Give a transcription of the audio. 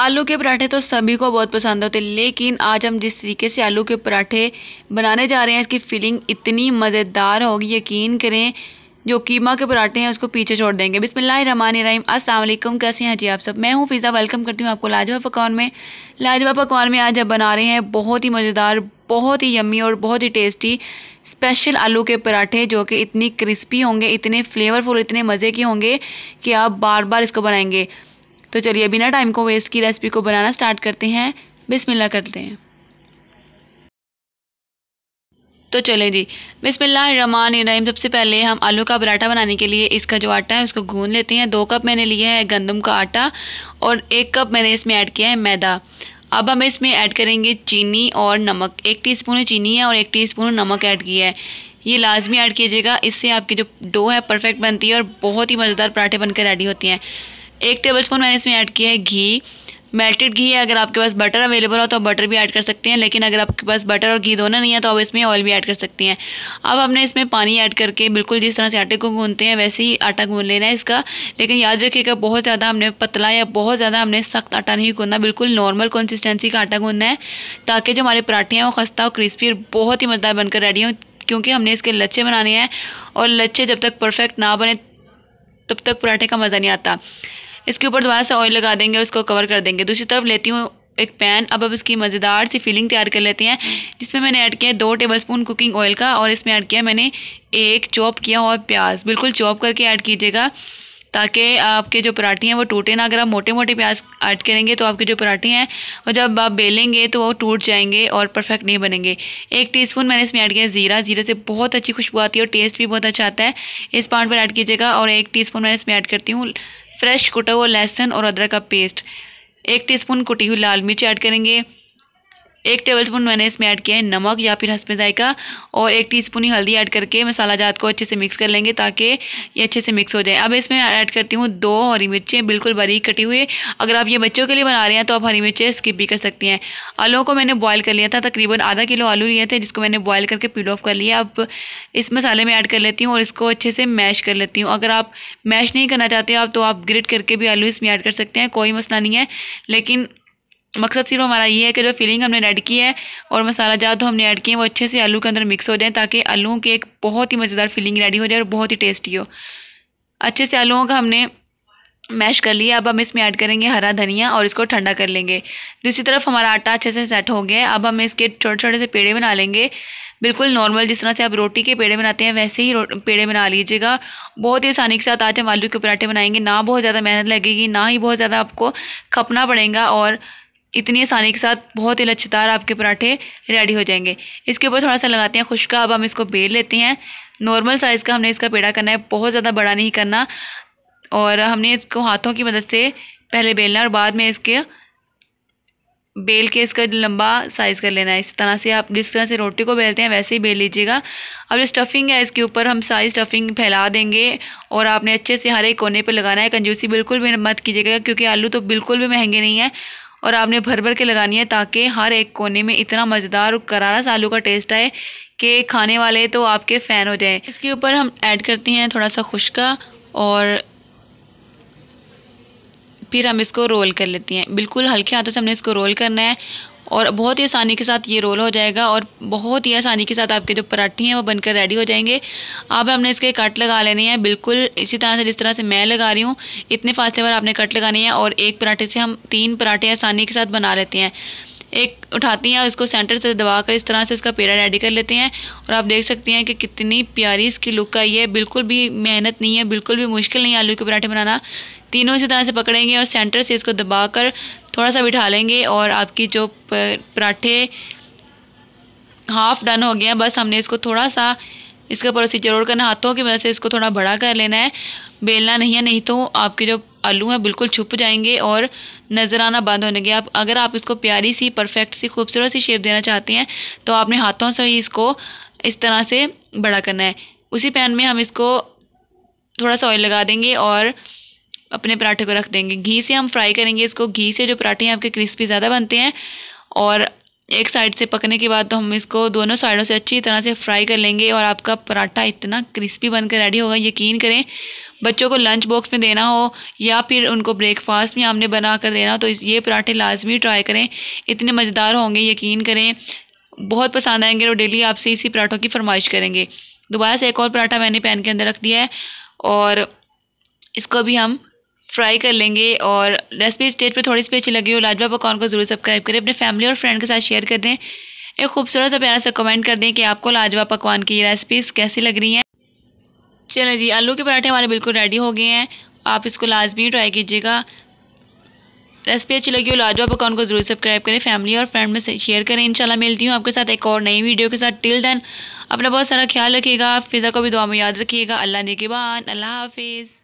आलू के पराठे तो सभी को बहुत पसंद होते हैं, लेकिन आज हम जिस तरीके से आलू के पराठे बनाने जा रहे हैं इसकी फीलिंग इतनी मज़ेदार होगी, यकीन करें जो कीमा के पराठे हैं उसको पीछे छोड़ देंगे। बिस्मिल्लाहिर्रहमानिर्रहीम, अस्सलाम वालेकुम, कैसे हैं जी आप सब। मैं हूं फिज़ा, वेलकम करती हूं आपको लाजवाब पकवान में। लाजवाब पकवान में आज हम बना रहे हैं बहुत ही मज़ेदार, बहुत ही यम्मी और बहुत ही टेस्टी स्पेशल आलू के पराठे, जो कि इतनी क्रिस्पी होंगे, इतने फ्लेवरफुल, इतने मज़े के होंगे कि आप बार बार इसको बनाएंगे। तो चलिए बिना टाइम को वेस्ट की रेसिपी को बनाना स्टार्ट करते हैं, बिस्मिल्लाह करते हैं। तो चलें जी, बिस्मिल्लाहिर्रहमानिर्रहीम। सबसे पहले हम आलू का पराठा बनाने के लिए इसका जो आटा है उसको गूंद लेते हैं। 2 कप मैंने लिया है गंदम का आटा और 1 कप मैंने इसमें ऐड किया है मैदा। अब हम इसमें ऐड करेंगे चीनी और नमक। 1 टीस्पून चीनी है और 1 टीस्पून नमक ऐड किया है। ये लाजमी ऐड कीजिएगा, इससे आपकी जो डो है परफेक्ट बनती है और बहुत ही मज़ेदार पराठे बनकर रेडी होती हैं। 1 टेबलस्पून मैंने इसमें ऐड किया है घी, मेल्टेड घी है। अगर आपके पास बटर अवेलेबल हो तो आप बटर भी ऐड कर सकते हैं, लेकिन अगर आपके पास बटर और घी दोनों नहीं है तो आप इसमें ऑयल भी ऐड कर सकती हैं। अब हमने इसमें पानी ऐड करके बिल्कुल जिस तरह से आटे को गूंथते हैं वैसे ही आटा गूंथ लेना है इसका, लेकिन याद रखिएगा बहुत ज़्यादा हमने पतला या बहुत ज़्यादा हमने सख्त आटा नहीं गूंथना, बिल्कुल नॉर्मल कंसिस्टेंसी का आटा गूंथना है, ताकि जो हमारे पराठे हैं वो खस्ता और क्रिस्पी और बहुत ही मज़ेदार बनकर रेडी हों, क्योंकि हमने इसके लच्छे बनाने हैं और लच्छे जब तक परफेक्ट ना बने तब तक पराठे का मज़ा नहीं आता। इसके ऊपर दोबारा से ऑयल लगा देंगे और इसको कवर कर देंगे। दूसरी तरफ लेती हूँ एक पैन। अब इसकी मज़ेदार सी फीलिंग तैयार कर लेते हैं, जिसमें मैंने ऐड किया है 2 टेबलस्पून कुकिंग ऑयल का और इसमें ऐड किया मैंने 1 चॉप किया हुआ प्याज। बिल्कुल चॉप करके ऐड कीजिएगा ताकि आपके जो पराठे हैं वो टूटे ना। अगर आप मोटे मोटे प्याज ऐड करेंगे तो आपके जो पराठे हैं वो जब आप बेलेंगे तो वो टूट जाएंगे और परफेक्ट नहीं बनेंगे। 1 टीस्पून मैंने इसमें ऐड किया ज़ीरा। ज़ीरे से बहुत अच्छी खुशबू आती है और टेस्ट भी बहुत अच्छा आता है, इस पॉइंट पर ऐड कीजिएगा। और 1 टीस्पून मैंने इसमें ऐड करती हूँ फ्रेश कुटा हुआ लहसुन और अदरक का पेस्ट। 1 टीस्पून कुटी हुई लाल मिर्च ऐड करेंगे। 1 टेबलस्पून मैंने इसमें ऐड किया है नमक या फिर हस्ब जायका और 1 टीस्पून ही हल्दी ऐड करके मसाला जात को अच्छे से मिक्स कर लेंगे ताकि ये अच्छे से मिक्स हो जाए। अब इसमें ऐड करती हूँ 2 हरी मिर्चें बिल्कुल बारीक कटी हुई। अगर आप ये बच्चों के लिए बना रहे हैं तो आप हरी मिर्चें स्किप भी कर सकती हैं। आलू को मैंने बॉयल कर लिया था, तकरीबन आधा किलो आलू लिए थे जिसको मैंने बॉयल करके पील ऑफ कर लिया। अब इस मसाले में ऐड कर लेती हूँ और इसको अच्छे से मैश कर लेती हूँ। अगर आप मैश नहीं करना चाहते आप तो आप ग्रेट करके भी आलू इसमें ऐड कर सकते हैं, कोई मसला नहीं है, लेकिन मकसद सिर्फ हमारा ये है कि जो फिलिंग हमने ऐड की है और मसाला जात जो हमने ऐड किए हैं वो अच्छे से आलू के अंदर मिक्स हो जाए, ताकि आलू की एक बहुत ही मज़ेदार फिलिंग रेडी हो जाए और बहुत ही टेस्टी हो। अच्छे से आलूओं का हमने मैश कर लिया। अब हम इसमें ऐड करेंगे हरा धनिया और इसको ठंडा कर लेंगे। दूसरी तरफ हमारा आटा अच्छे से सेट हो गया है। अब हम इसके छोटे छोटे से पेड़े बना लेंगे, बिल्कुल नॉर्मल जिस तरह से आप रोटी के पेड़े बनाते हैं वैसे ही पेड़े बना लीजिएगा। बहुत ही आसानी के साथ आज हम आलू के पराठे बनाएंगे, ना बहुत ज़्यादा मेहनत लगेगी ना ही बहुत ज़्यादा आपको खपना पड़ेगा, और इतनी आसानी के साथ बहुत ही लच्छेदार आपके पराठे रेडी हो जाएंगे। इसके ऊपर थोड़ा सा लगाते हैं खुशका। अब हम इसको बेल लेते हैं। नॉर्मल साइज़ का हमने इसका पेड़ा करना है, बहुत ज़्यादा बड़ा नहीं करना, और हमने इसको हाथों की मदद से पहले बेलना और बाद में इसके बेल के इसका लंबा साइज़ कर लेना है। इस तरह से आप जिस तरह से रोटी को बेलते हैं वैसे ही बेल लीजिएगा। अब जो स्टफिंग है इसके ऊपर हम सारी स्टफिंग फैला देंगे और आपने अच्छे से हर एक कोने पर लगाना है। कंजूसी बिल्कुल भी मत कीजिएगा, क्योंकि आलू तो बिल्कुल भी महंगे नहीं है और आपने भर भर के लगानी है, ताकि हर एक कोने में इतना मज़ेदार और करारा सा आलू का टेस्ट आए कि खाने वाले तो आपके फ़ैन हो जाए। इसके ऊपर हम ऐड करते हैं थोड़ा सा खुशका और फिर हम इसको रोल कर लेती हैं। बिल्कुल हल्के हाथों से हमने इसको रोल करना है और बहुत ही आसानी के साथ ये रोल हो जाएगा और बहुत ही आसानी के साथ आपके जो पराठे हैं वो बनकर रेडी हो जाएंगे। अब हमने इसके कट लगा लेने हैं, बिल्कुल इसी तरह से जिस तरह से मैं लगा रही हूँ इतने फासले पर आपने कट लगाने हैं। और एक पराठे से हम 3 पराठे आसानी के साथ बना लेते हैं। एक उठाती हैं और इसको सेंटर से दबा कर इस तरह से उसका पेड़ा रेडी कर लेते हैं और आप देख सकती हैं कि कितनी प्यारी इसकी लुक आई है। बिल्कुल भी मेहनत नहीं है, बिल्कुल भी मुश्किल नहीं है आलू के पराठे बनाना। तीनों इसी तरह से पकड़ेंगे और सेंटर से इसको दबा कर थोड़ा सा बिठा लेंगे और आपकी जो पराठे हाफ़ डन हो गया। बस हमने इसको थोड़ा सा इसका प्रोसीजर और करना, हाथों की वजह से इसको थोड़ा बड़ा कर लेना है, बेलना नहीं है, नहीं तो आपके जो आलू हैं बिल्कुल छुप जाएंगे और नज़र आना बंद होने के। आप अगर आप इसको प्यारी सी परफेक्ट सी खूबसूरत सी शेप देना चाहते हैं तो आपने हाथों से ही इसको इस तरह से बड़ा करना है। उसी पैन में हम इसको थोड़ा सा ऑयल लगा देंगे और अपने पराठे को रख देंगे। घी से हम फ्राई करेंगे इसको, घी से जो पराठे हैं आपके क्रिस्पी ज़्यादा बनते हैं। और एक साइड से पकने के बाद तो हम इसको दोनों साइडों से अच्छी तरह से फ्राई कर लेंगे और आपका पराठा इतना क्रिस्पी बनकर रेडी होगा, यकीन करें बच्चों को लंच बॉक्स में देना हो या फिर उनको ब्रेकफास्ट में आपने बना कर देना हो तो ये पराठे लाजमी ट्राई करें, इतने मज़ेदार होंगे, यकीन करें बहुत पसंद आएंगे। और डेली आपसे इसी पराठों की फरमाइश करेंगे। दोबारा से एक और पराठा मैंने पैन के अंदर रख दिया है और इसको भी हम फ्राई कर लेंगे। और रेसिपी स्टेज पर थोड़ी सी अच्छी लगी हो लाजवाब पकवान को ज़रूर सब्सक्राइब करें, अपने फैमिली और फ्रेंड के साथ शेयर कर दें, एक खूबसूरत सा प्यारा सा कमेंट कर दें कि आपको लाजवाब पकवान की रेसिपीज़ कैसी लग रही हैं। चलो जी, आलू के पराठे हमारे बिल्कुल रेडी हो गए हैं, आप इसको लाजमी ट्राई कीजिएगा। रेसिपी अच्छी लगी हो लाजवाब पकवान को ज़रूर सब्सक्राइब करें, फैमिली और फ्रेंड में शेयर करें। इंशाल्लाह मिलती हूँ आपके साथ एक और नई वीडियो के साथ। टिल देन अपना बहुत सारा ख्याल रखिएगा, फिज़ा को भी दुआ में याद रखिएगा। अल्लाह नेकीबान, अल्लाह हाफिज़।